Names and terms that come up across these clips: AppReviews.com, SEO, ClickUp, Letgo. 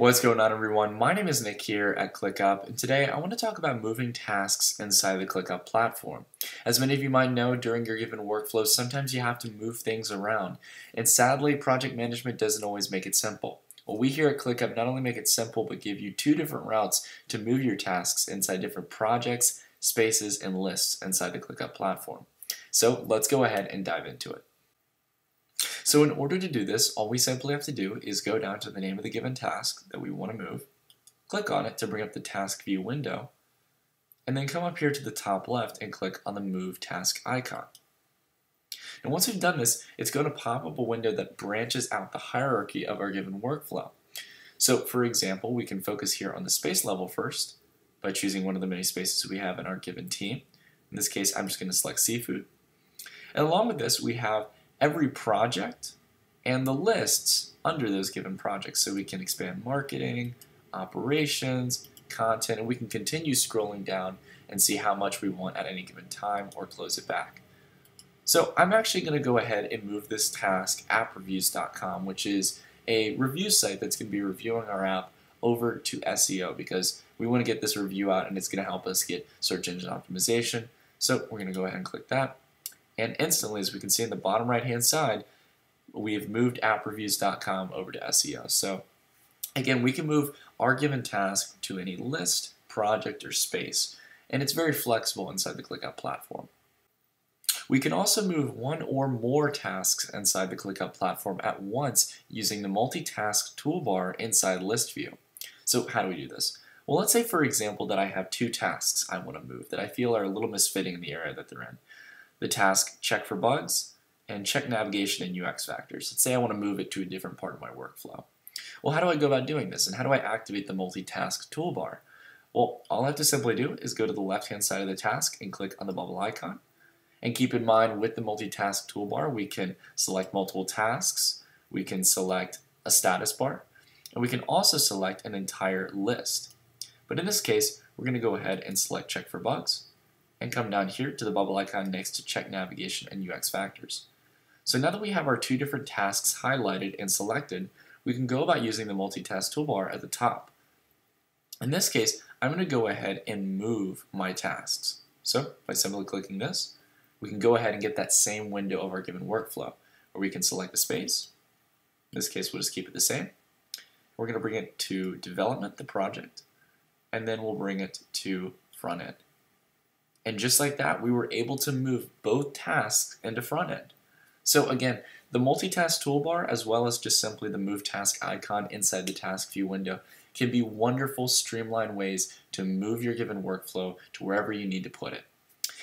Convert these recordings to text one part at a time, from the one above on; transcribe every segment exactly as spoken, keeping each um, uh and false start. What's going on, everyone? My name is Nick here at ClickUp, and today I want to talk about moving tasks inside the ClickUp platform. As many of you might know, during your given workflow, sometimes you have to move things around, and sadly, project management doesn't always make it simple. Well, we here at ClickUp not only make it simple, but give you two different routes to move your tasks inside different projects, spaces, and lists inside the ClickUp platform. So let's go ahead and dive into it. So in order to do this, all we simply have to do is go down to the name of the given task that we want to move, click on it to bring up the task view window, and then come up here to the top left and click on the Move Task icon. And once we've done this, it's going to pop up a window that branches out the hierarchy of our given workflow. So for example, we can focus here on the space level first by choosing one of the many spaces we have in our given team. In this case, I'm just going to select seafood. And along with this, we have every project and the lists under those given projects. So we can expand marketing, operations, content, and we can continue scrolling down and see how much we want at any given time or close it back. So I'm actually going to go ahead and move this task, app reviews dot com, which is a review site that's going to be reviewing our app, over to S E O because we want to get this review out and it's going to help us get search engine optimization. So we're going to go ahead and click that. And instantly, as we can see in the bottom right-hand side, we have moved app reviews dot com over to S E O. So again, we can move our given task to any list, project, or space. And it's very flexible inside the ClickUp platform. We can also move one or more tasks inside the ClickUp platform at once using the multitask toolbar inside List View. So how do we do this? Well, let's say, for example, that I have two tasks I want to move that I feel are a little misfitting in the area that they're in. The task Check for Bugs and Check Navigation and U X Factors. Let's say I want to move it to a different part of my workflow. Well, how do I go about doing this, and how do I activate the multitask toolbar? Well, all I have to simply do is go to the left-hand side of the task and click on the bubble icon. And keep in mind, with the multitask toolbar, we can select multiple tasks, we can select a status bar, and we can also select an entire list. But in this case, we're going to go ahead and select Check for Bugs and come down here to the bubble icon next to Check Navigation and U X Factors. So now that we have our two different tasks highlighted and selected, we can go about using the multitask toolbar at the top. In this case, I'm going to go ahead and move my tasks. So by simply clicking this, we can go ahead and get that same window of our given workflow, where we can select a space. In this case, we'll just keep it the same. We're going to bring it to development, the project, and then we'll bring it to front end. And just like that, we were able to move both tasks into front end. So again, the multitask toolbar, as well as just simply the move task icon inside the task view window, can be wonderful, streamlined ways to move your given workflow to wherever you need to put it.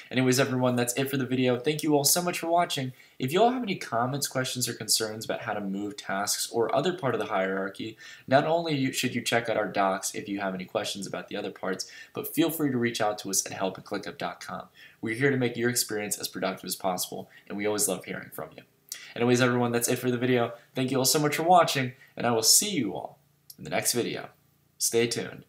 Anyways, everyone, that's it for the video. Thank you all so much for watching. If you all have any comments, questions, or concerns about how to move tasks or other part of the hierarchy, not only should you check out our docs if you have any questions about the other parts, but feel free to reach out to us at help at clickup dot com. We're here to make your experience as productive as possible, and we always love hearing from you. Anyways, everyone, that's it for the video. Thank you all so much for watching, and I will see you all in the next video. Stay tuned.